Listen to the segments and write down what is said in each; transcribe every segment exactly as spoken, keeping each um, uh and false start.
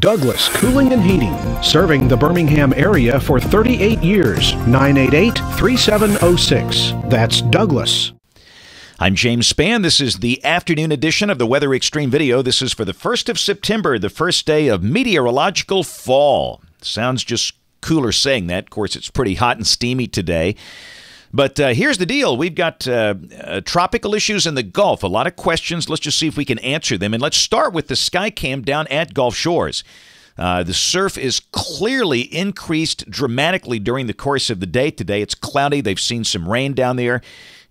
Douglas Cooling and Heating, serving the Birmingham area for thirty-eight years, nine eight eight, three seven zero six. That's Douglas. I'm James Spann. This is the afternoon edition of the Weather Extreme Video. This is for the first of September, the first day of meteorological fall. Sounds just cooler saying that. Of course, it's pretty hot and steamy today. But uh, here's the deal. We've got uh, uh, tropical issues in the Gulf. A lot of questions. Let's just see if we can answer them. And let's start with the Sky Cam down at Gulf Shores. Uh, the surf is clearly increased dramatically during the course of the day today. It's cloudy. They've seen some rain down there.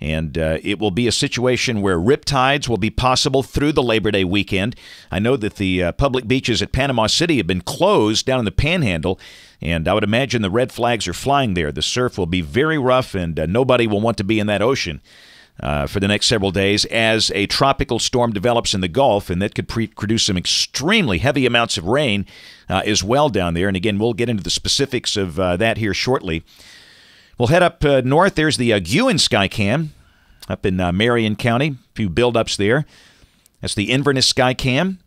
And uh, it will be a situation where riptides will be possible through the Labor Day weekend. I know that the uh, public beaches at Panama City have been closed down in the Panhandle, and I would imagine the red flags are flying there. The surf will be very rough, and uh, nobody will want to be in that ocean uh, for the next several days as a tropical storm develops in the Gulf, and that could pre- produce some extremely heavy amounts of rain uh, as well down there. And again, we'll get into the specifics of uh, that here shortly. We'll head up uh, north. There's the uh, Gwin Sky Cam up in uh, Marion County. A few buildups there. That's the Inverness Sky Cam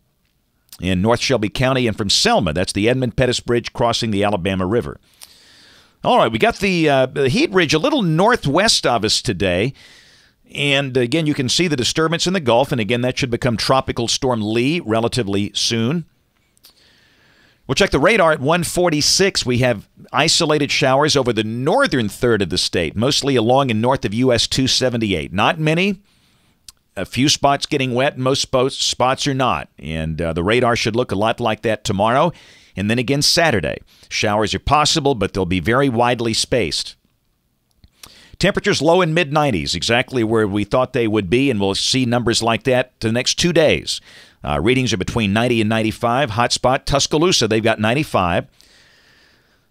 in North Shelby County. And from Selma, that's the Edmund Pettus Bridge crossing the Alabama River. All right, we got the, uh, the heat ridge a little northwest of us today. And again, you can see the disturbance in the Gulf. And again, that should become Tropical Storm Lee relatively soon. We'll check the radar at one forty-six. We have isolated showers over the northern third of the state, mostly along and north of U S two seventy-eight. Not many. A few spots getting wet. Most spots are not. And uh, the radar should look a lot like that tomorrow. And then again Saturday. Showers are possible, but they'll be very widely spaced. Temperatures low in mid nineties, exactly where we thought they would be. And we'll see numbers like that the next two days. Uh, readings are between ninety and ninety-five. Hotspot, Tuscaloosa, they've got ninety-five.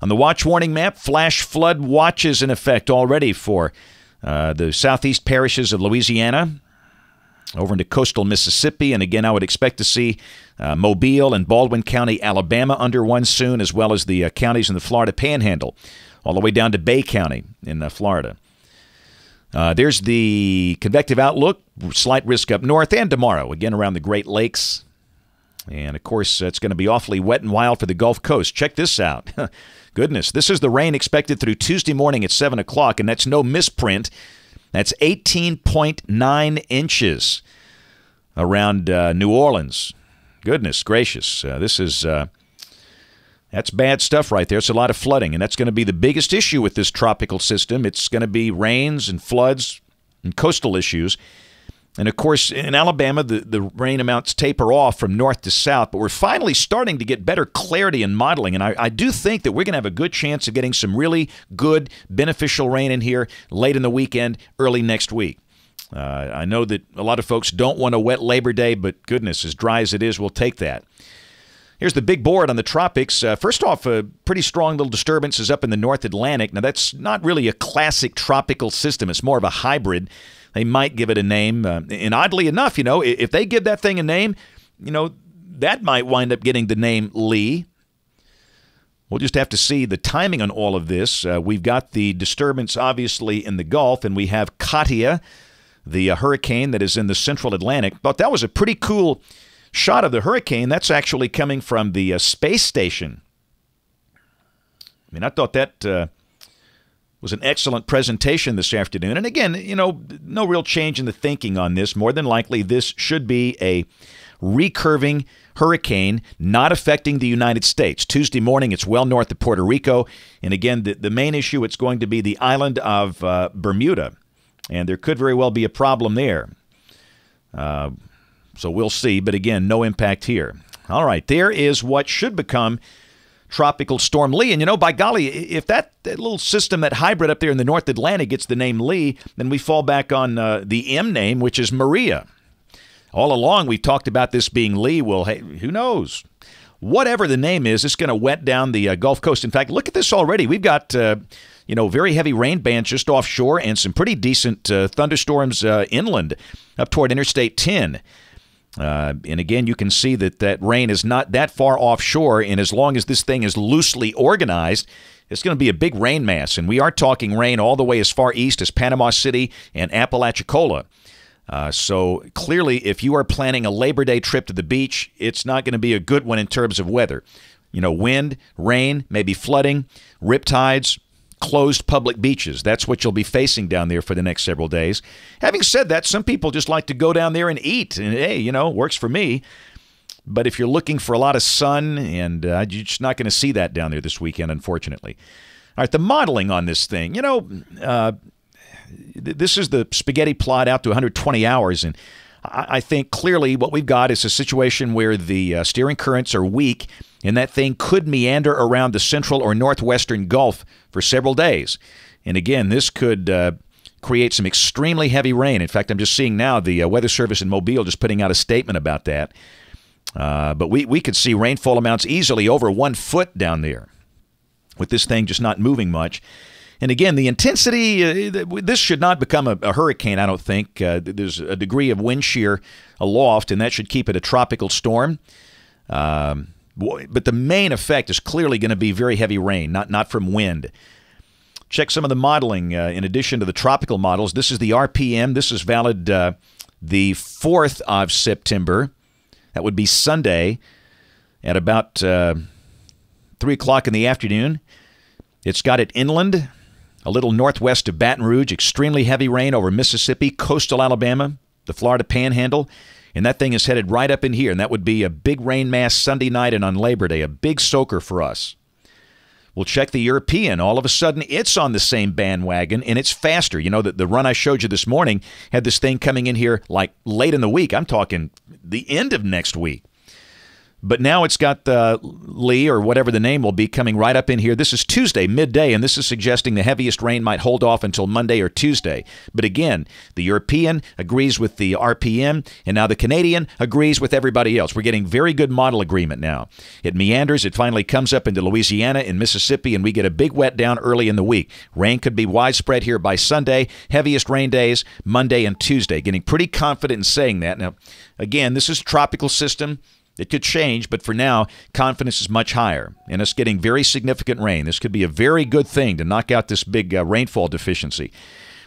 On the watch warning map, flash flood watches in effect already for uh, the southeast parishes of Louisiana, over into coastal Mississippi. And again, I would expect to see uh, Mobile and Baldwin County, Alabama under one soon, as well as the uh, counties in the Florida Panhandle, all the way down to Bay County in uh, Florida. Uh, there's the convective outlook, slight risk up north, and tomorrow, again around the Great Lakes. And, of course, it's going to be awfully wet and wild for the Gulf Coast. Check this out. Goodness, this is the rain expected through Tuesday morning at seven o'clock, and that's no misprint. That's eighteen point nine inches around uh, New Orleans. Goodness gracious. Uh, this is... Uh, That's bad stuff right there. It's a lot of flooding, and that's going to be the biggest issue with this tropical system. It's going to be rains and floods and coastal issues. And, of course, in Alabama, the, the rain amounts taper off from north to south, but we're finally starting to get better clarity in modeling, and I, I do think that we're going to have a good chance of getting some really good, beneficial rain in here late in the weekend, early next week. Uh, I know that a lot of folks don't want a wet Labor Day, but, goodness, as dry as it is, we'll take that. Here's the big board on the tropics. Uh, first off, a pretty strong little disturbance is up in the North Atlantic. Now, that's not really a classic tropical system. It's more of a hybrid. They might give it a name. Uh, and oddly enough, you know, if they give that thing a name, you know, that might wind up getting the name Lee. We'll just have to see the timing on all of this. Uh, we've got the disturbance, obviously, in the Gulf, and we have Katia, the uh, hurricane that is in the Central Atlantic. But that was a pretty cool shot of the hurricane. That's actually coming from the uh, space station. I mean, I thought that uh, was an excellent presentation this afternoon. And again, you know, no real change in the thinking on this. More than likely, this should be a recurving hurricane not affecting the United States. Tuesday morning, it's well north of Puerto Rico. And again, the, the main issue, it's going to be the island of uh, Bermuda. And there could very well be a problem there. Uh So we'll see, but again, no impact here. All right, there is what should become Tropical Storm Lee. And, you know, by golly, if that, that little system, that hybrid up there in the North Atlantic gets the name Lee, then we fall back on uh, the M name, which is Maria. All along, we've talked about this being Lee. Well, hey, who knows? Whatever the name is, it's going to wet down the uh, Gulf Coast. In fact, look at this already. We've got, uh, you know, very heavy rain bands just offshore and some pretty decent uh, thunderstorms uh, inland up toward Interstate ten. Uh, and again, you can see that that rain is not that far offshore, and as long as this thing is loosely organized, it's going to be a big rain mass. And we are talking rain all the way as far east as Panama City and Apalachicola. Uh, so clearly, if you are planning a Labor Day trip to the beach, it's not going to be a good one in terms of weather. You know, wind, rain, maybe flooding, riptides, closed public beaches. That's what you'll be facing down there for the next several days. Having said that, some people just like to go down there and eat. And hey, you know, works for me. But if you're looking for a lot of sun, and uh, you're just not going to see that down there this weekend, unfortunately. All right, the modeling on this thing. You know, uh, th this is the spaghetti plot out to one hundred twenty hours. And I, I think clearly what we've got is a situation where the uh, steering currents are weak, and that thing could meander around the central or northwestern Gulf for several days. And again, this could uh, create some extremely heavy rain. In fact, I'm just seeing now the uh, Weather Service in Mobile just putting out a statement about that. Uh, but we, we could see rainfall amounts easily over one foot down there, with this thing just not moving much. And again, the intensity, uh, this should not become a, a hurricane, I don't think. Uh, there's a degree of wind shear aloft, and that should keep it a tropical storm. Um, but the main effect is clearly going to be very heavy rain, not, not from wind. Check some of the modeling uh, in addition to the tropical models. This is the R P M. This is valid uh, the fourth of September. That would be Sunday at about Uh, three o'clock in the afternoon. It's got it inland, a little northwest of Baton Rouge, extremely heavy rain over Mississippi, coastal Alabama, the Florida Panhandle, and that thing is headed right up in here, and that would be a big rain mass Sunday night and on Labor Day, a big soaker for us. We'll check the European. All of a sudden, it's on the same bandwagon, and it's faster. You know, the, the run I showed you this morning had this thing coming in here like late in the week. I'm talking the end of next week. But now it's got the Lee, or whatever the name will be, coming right up in here. This is Tuesday, midday, and this is suggesting the heaviest rain might hold off until Monday or Tuesday. But again, the European agrees with the R P M, and now the Canadian agrees with everybody else. We're getting very good model agreement now. It meanders. It finally comes up into Louisiana and Mississippi, and we get a big wet down early in the week. Rain could be widespread here by Sunday. Heaviest rain days, Monday and Tuesday. Getting pretty confident in saying that. Now, again, this is a tropical system. It could change, but for now, confidence is much higher, and it's getting very significant rain. This could be a very good thing to knock out this big uh, rainfall deficiency.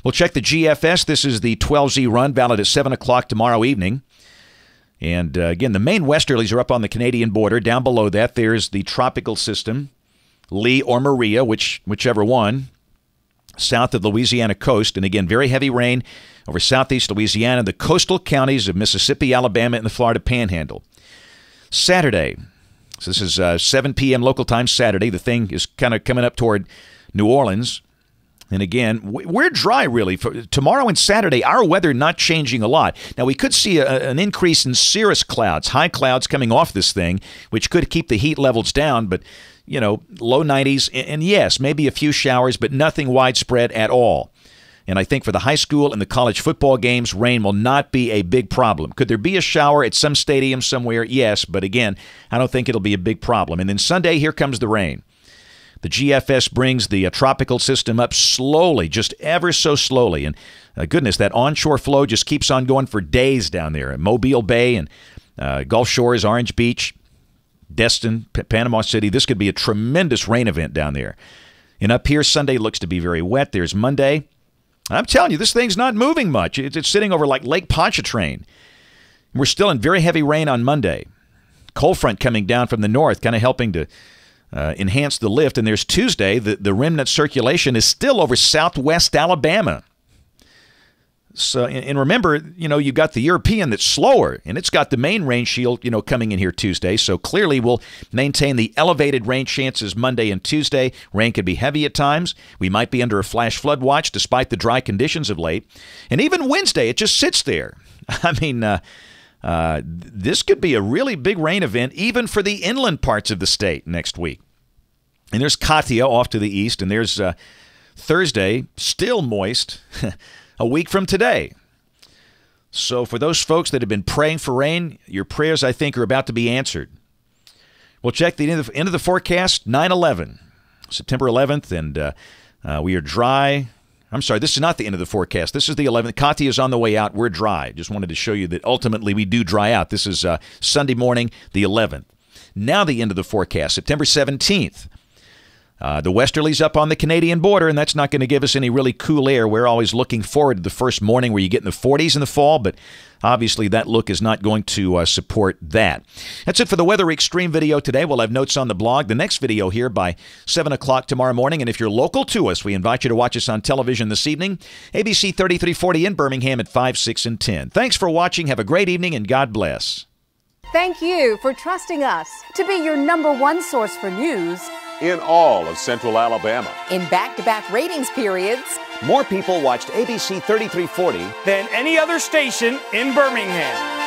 We'll check the G F S. This is the twelve Z run, valid at seven o'clock tomorrow evening. And, uh, again, the main westerlies are up on the Canadian border. Down below that, there's the tropical system, Lee or Maria, which whichever one, south of the Louisiana coast. And, again, very heavy rain over southeast Louisiana, the coastal counties of Mississippi, Alabama, and the Florida Panhandle. Saturday, so this is uh, seven P M local time Saturday. The thing is kind of coming up toward New Orleans. And again, we're dry, really. For tomorrow and Saturday, our weather not changing a lot. Now, we could see a, an increase in cirrus clouds, high clouds coming off this thing, which could keep the heat levels down, but, you know, low nineties. And yes, maybe a few showers, but nothing widespread at all. And I think for the high school and the college football games, rain will not be a big problem. Could there be a shower at some stadium somewhere? Yes, but again, I don't think it'll be a big problem. And then Sunday, here comes the rain. The G F S brings the uh, tropical system up slowly, just ever so slowly. And uh, goodness, that onshore flow just keeps on going for days down there. At Mobile Bay and uh, Gulf Shores, Orange Beach, Destin, P Panama City. This could be a tremendous rain event down there. And up here, Sunday looks to be very wet. There's Monday. I'm telling you, this thing's not moving much. It's sitting over like Lake Pontchartrain. We're still in very heavy rain on Monday. Cold front coming down from the north, kind of helping to uh, enhance the lift. And there's Tuesday. The, the remnant circulation is still over southwest Alabama. So, and remember, you know, you've got the European that's slower, and it's got the main rain shield, you know, coming in here Tuesday. So clearly we'll maintain the elevated rain chances Monday and Tuesday. Rain could be heavy at times. We might be under a flash flood watch despite the dry conditions of late. And even Wednesday, it just sits there. I mean, uh, uh, this could be a really big rain event even for the inland parts of the state next week. And there's Katia off to the east, and there's uh, Thursday, still moist. A week from today. So for those folks that have been praying for rain, your prayers, I think, are about to be answered. We'll check the end of, end of the forecast, nine eleven, September eleventh, and uh, uh, we are dry. I'm sorry, this is not the end of the forecast. This is the eleventh. Katia is on the way out. We're dry. Just wanted to show you that ultimately we do dry out. This is uh, Sunday morning, the eleventh. Now the end of the forecast, September seventeenth. Uh, the westerlies up on the Canadian border, and that's not going to give us any really cool air. We're always looking forward to the first morning where you get in the forties in the fall, but obviously that look is not going to uh, support that. That's it for the Weather Extreme video today. We'll have notes on the blog. The next video here by seven o'clock tomorrow morning. And if you're local to us, we invite you to watch us on television this evening. A B C thirty-three forty in Birmingham at five, six, and ten. Thanks for watching. Have a great evening, and God bless. Thank you for trusting us to be your number one source for news in all of Central Alabama. In back-to-back ratings periods, more people watched A B C thirty-three forty than any other station in Birmingham.